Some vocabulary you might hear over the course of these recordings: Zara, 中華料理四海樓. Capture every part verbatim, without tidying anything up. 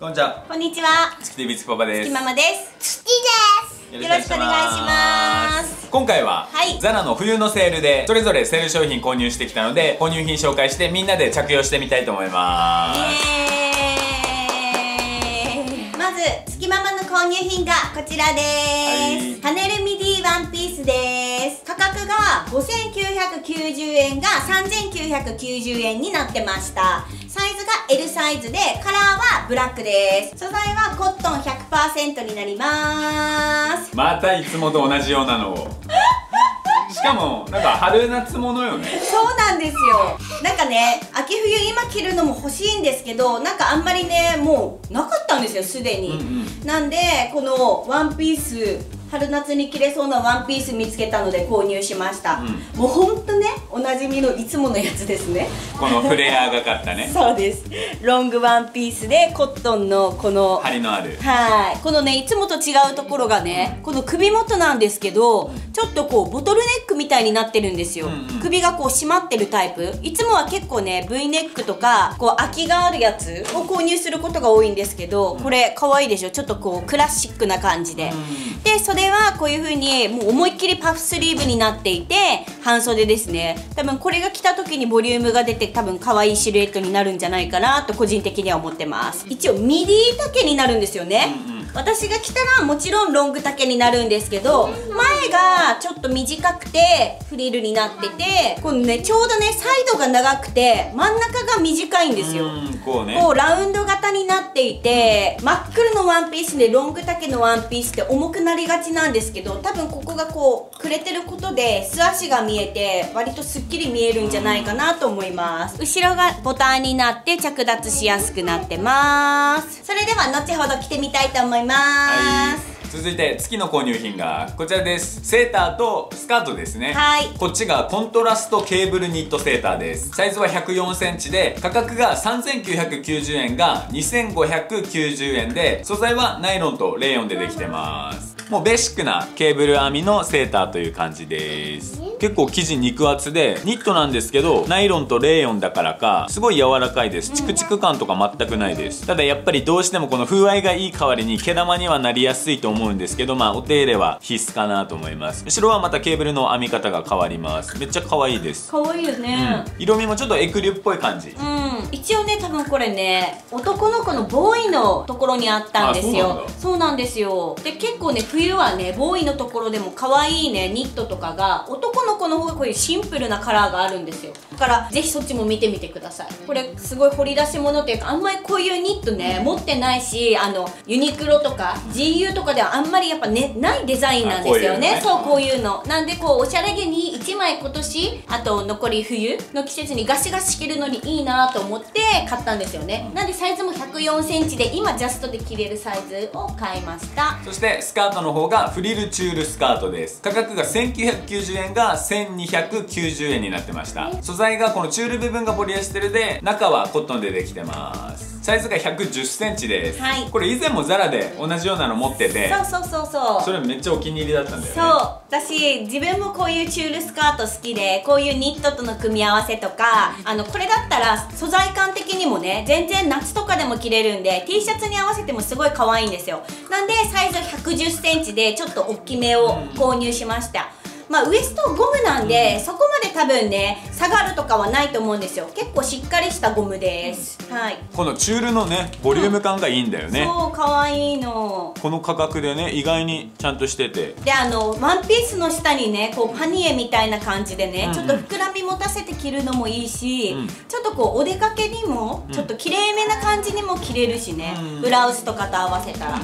こんにちは。こんにちは。月テレビつきパパです。月ママです。月です。よろしくお願いします。今回は、はい、ザラの冬のセールでそれぞれセール商品購入してきたので、購入品紹介してみんなで着用してみたいと思います。まず月ママの購入品がこちらです。パネルミディワンピースです。価格がごせんきゅうひゃくきゅうじゅうえんがさんぜんきゅうひゃくきゅうじゅうえんになってました。サイズが エル サイズで、カラーはブラックです。素材はコットン ひゃくパーセント になります。またいつもと同じようなのを。しかも、なんか春夏物よね。そうなんですよ。なんかね、秋冬今着るのも欲しいんですけど、なんかあんまりね、もうなかったんですよ、すでに。うんうん、なんで、このワンピース、春夏に着れそうなワンピース見つけたので購入しました、うん、もうほんとね、おなじみのいつものやつですね。このフレアがかったねそうです。ロングワンピースでコットンのこの張りのある、はい、このね、いつもと違うところがね、この首元なんですけど、ちょっとこうボトルネックみたいになってるんですよ、うんうん、首がこう締まってるタイプ。いつもは結構ね、 V ネックとかこう空きがあるやつを購入することが多いんですけど、これ可愛いでしょ。ちょっとこうクラシックな感じで、うん、でそれこれはこういう風にもう思いっきりパフスリーブになっていて、半袖ですね。多分これが着た時にボリュームが出て、多分可愛いシルエットになるんじゃないかなと個人的には思ってます。一応ミディ丈になるんですよね、うんうん、私が着たらもちろんロング丈になるんですけど、前がちょっと短くてフリルになってて、このね、ちょうどね、サイドが長くて真ん中が短いんですよ。こうね、こうラウンド型になっていて、真っ黒のワンピースでロング丈のワンピースって重くなりがちなんですけど、多分ここがこうくれてることで素足が見えて、割とすっきり見えるんじゃないかなと思います。後ろがボタンになって着脱しやすくなってます。それでは後ほど着てみたいと思います。はい、続いて月の購入品がこちらです。セーターとスカートですね。はい、こっちがコントラストケーブルニットセーターです。サイズは ひゃくよんセンチ で、価格がさんぜんきゅうひゃくきゅうじゅうえんがにせんごひゃくきゅうじゅうえんで、素材はナイロンとレーヨンでできてます。もうベーシックなケーブル編みのセーターという感じです。結構生地肉厚で、ニットなんですけどナイロンとレーヨンだからかすごい柔らかいです。チクチク感とか全くないです。ただやっぱりどうしてもこの風合いがいい代わりに毛玉にはなりやすいと思うんですけど、まあお手入れは必須かなと思います。後ろはまたケーブルの編み方が変わります。めっちゃ可愛いです。可愛いよね、うん、色味もちょっとエクリュっぽい感じ。うん、一応ね、多分これね、男の子のボーイのところにあったんですよ。そうなんですよ。で結構ね、冬はね、ボーイのところでも可愛いね、ニットとかが、男のこの方がこういうシンプルなカラーがあるんですよ。だからぜひそっちも見てみてください。これすごい掘り出し物というか、あんまりこういうニットね、持ってないし、あのユニクロとか ジーユー とかではあんまりやっぱね、ないデザインなんですよね。そう、こういうのなんで、こうおしゃれ着にいちまい今年、あと残り冬の季節にガシガシ着るのにいいなと思って買ったんですよね。なんでサイズも ひゃくよんセンチ で、今ジャストで着れるサイズを買いました。そしてスカートの方がフリルチュールスカートです。価格がせんきゅうひゃくきゅうじゅうえんがせんにひゃくきゅうじゅうえんになってました。素材がこのチュール部分がポリエステルで、中はコットンでできてます。サイズが ひゃくじゅっセンチ です、はい、これ以前もザラで同じようなの持ってて、そうそうそうそう、それめっちゃお気に入りだったんだよね。そう、私自分もこういうチュールスカート好きで、こういうニットとの組み合わせとか、あのこれだったら素材感的にもね、全然夏とかでも着れるんで、 T シャツに合わせてもすごい可愛いんですよ。なんでサイズ ひゃくじゅっセンチ で、ちょっと大きめを購入しました、うん、まあウエストゴムなんで、そこまで多分ね、下がるとかはないと思うんですよ。結構しっかりしたゴムです、はい、このチュールのね、ボリューム感がいいんだよね、うん、そう、かわいいの。この価格でね、意外にちゃんとしてて、で、あのワンピースの下にね、こうパニエみたいな感じでね、うん、ちょっと膨らみ持たせて着るのもいいし、うん、ちょっとこうお出かけにも、うん、ちょっときれいめな感じにも着れるしね、うん、ブラウスとかと合わせたら、う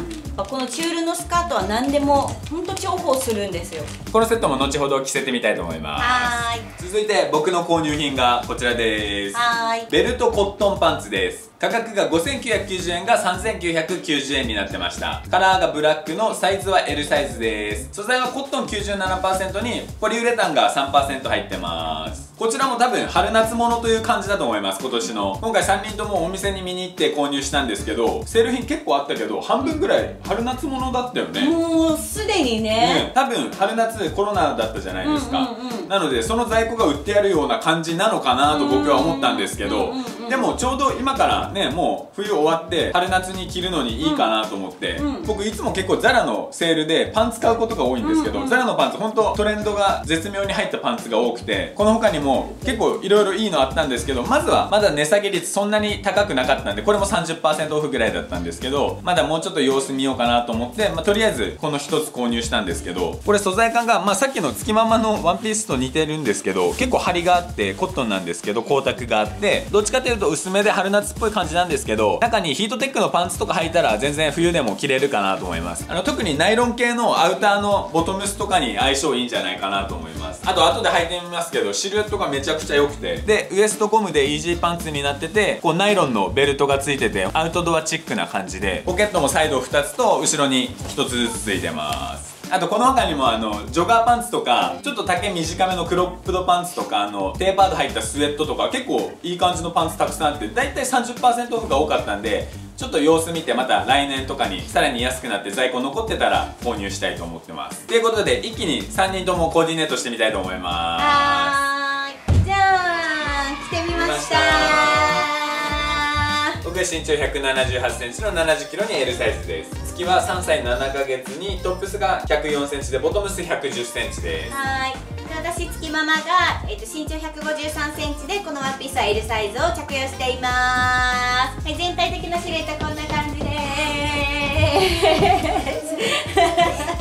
ん、このチュールのスカートは何でもほんと重宝するんですよ。このセットも後ほど着せてみたいと思います。はい、続いて僕の購入品がこちらです。はい、ベルトコットンパンツです。価格がごせんきゅうひゃくきゅうじゅうえんがさんぜんきゅうひゃくきゅうじゅうえんになってました。カラーがブラックの、サイズは エル サイズです。素材はコットン きゅうじゅうななパーセント にポリウレタンが さんパーセント 入ってます。こちらも多分春夏物という感じだと思います。今年の今回さんにんともお店に見に行って購入したんですけど、セール品結構あったけど、半分ぐらい春夏物だったよね。もうすでにね、うん、多分春夏コロナだったじゃないですか。なのでその在庫が売ってやるような感じなのかなと僕は思ったんですけど、でもちょうど今からね、もう冬終わって春夏に着るのにいいかなと思って、うんうん、僕いつも結構ザラのセールでパンツ買うことが多いんですけど、ザラのパンツ本当トレンドが絶妙に入ったパンツが多くて、この他にも結構いろいろいいのあったんですけど、まずはまだ値下げ率そんなに高くなかったんで、これも さんじゅっパーセント オフぐらいだったんですけど、まだもうちょっと様子見ようかなと思って、まあ、とりあえずこのひとつ購入したんですけど、これ素材感が、まあ、さっきの月ママのワンピースと似てるんですけど、結構張りがあってコットンなんですけど光沢があって、どっちかっていうと薄めで春夏っぽい感じなんですけど、中にヒートテックのパンツとか履いたら全然冬でも着れるかなと思います。あの特にナイロン系のアウターのボトムスとかに相性いいんじゃないかなと思います。あと後で履いてみますけど、シルエットがめちゃくちゃ良くて、でウエストゴムでイージーパンツになってて、こうナイロンのベルトがついててアウトドアチックな感じで、ポケットもサイドふたつと後ろにひとつずつついてます。あとこの他にもあのジョガーパンツとか、ちょっと丈短めのクロップドパンツとか、あのテーパード入ったスウェットとか、結構いい感じのパンツたくさんあって、だいたい さんじゅっパーセント オフが多かったんで、ちょっと様子見てまた来年とかにさらに安くなって在庫残ってたら購入したいと思ってます。ということで一気にさんにんともコーディネートしてみたいと思います。はーい、じゃあ着てみました。僕は身長 ひゃくななじゅうはちセンチ の ななじゅっキロに エル サイズです。月はさんさいななかげつにトップスが ひゃくよんセンチ でボトムス ひゃくじゅっセンチ です。はい、私月ママが、えっと、身長 ひゃくごじゅうさんセンチ でこのワンピースは エル サイズを着用しています。はい、全体的なシルエットこんな感じです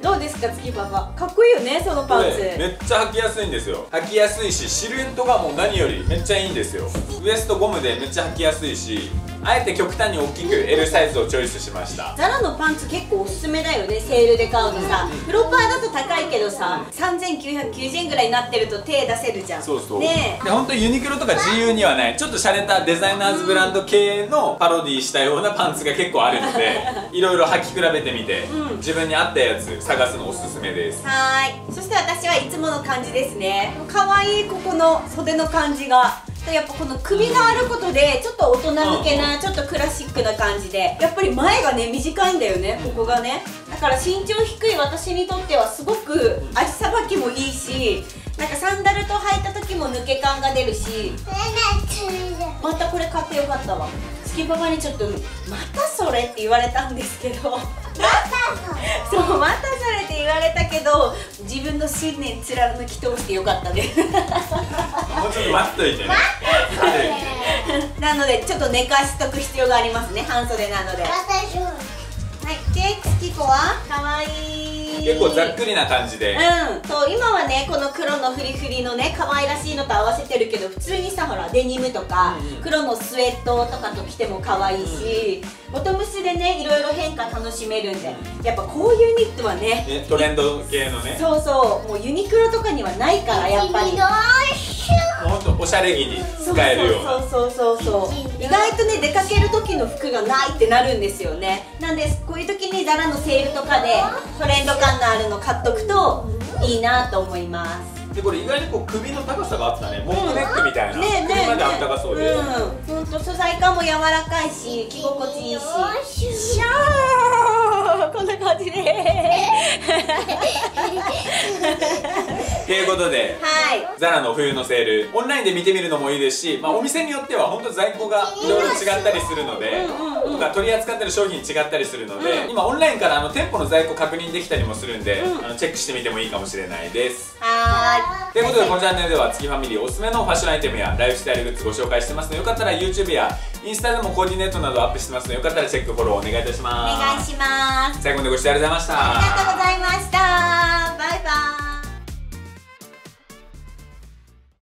どうですか月ママ、かっこいいよねそのパンツ。めっちゃ履きやすいんですよ。履きやすいしシルエットがもう何よりめっちゃいいんですよ。ウエストゴムでめっちゃ履きやすいし、あえて極端に大きく エル サイズをチョイスしました。ザラのパンツ結構おすすめだよね、セールで買うのさ。プロパーだと高いけどさ、さんぜんきゅうひゃくきゅうじゅうえんぐらいになってると手出せるじゃん。そうそうね。で、本当ユニクロとか ジーユー にはないちょっと洒落たデザイナーズブランド系のパロディしたようなパンツが結構あるのでいろいろ履き比べてみて、うん、自分に合ったやつ探すのおすすめです。はい、そして私はいつもの感じですね。かわいい、ここの袖の感じがやっぱこの首があることでちょっと大人向けな、ちょっとクラシックな感じで、やっぱり前がね短いんだよね、ここがね。だから身長低い私にとってはすごく足さばきもいいし、なんかサンダルと履いた時も抜け感が出るし、またこれ買ってよかったわ。月パパにちょっと「またそれ」って言われたんですけどそう、またそれって言われたけど、自分の信念貫き通してよかったです。もうちょっと待っといてね。なのでちょっと寝かしとく必要がありますね、半袖なので。はい、で月子はかわいい、結構ざっくりな感じで、うん、そう今はねこの黒のフリフリのね可愛らしいのと合わせてるけど、普通にさほらデニムとか、うん、黒のスウェットとかと着ても可愛いし、うん、ボトムスでねいろいろ変化楽しめるんで、やっぱこういうニットはね、ねトレンド系のね、そうそうもうユニクロとかにはないから、やっぱりほんとおしゃれ着に使えるような、そうそうそうそうそう、意外とね出かける時の服がないってなるんですよね。なんですこういう時にザラのセールとかでトレンド感のあるの買っとくといいなと思います。でこれ意外にこう首の高さがあったね、モックネックみたいな、ねえねえねえ、首まであったかそうで、うん、ほんと素材感も柔らかいし着心地いいし、シャーこんな感じですということで、はい、ザラの冬のセールオンラインで見てみるのもいいですし、まあ、お店によっては本当在庫がいろいろ違ったりするので、とか取り扱ってる商品違ったりするので、うん、今オンラインからあの店舗の在庫確認できたりもするんで、うん、あのチェックしてみてもいいかもしれないです。はーい、ということでこのチャンネルでは月ファミリーおすすめのファッションアイテムやライフスタイルグッズご紹介してますので、よかったら YouTube やインスタでもコーディネートなどアップしてますので、よかったらチェックフォローお願いいたします。お願いします。最後までご視聴ありがとうございました。ありがとうございました。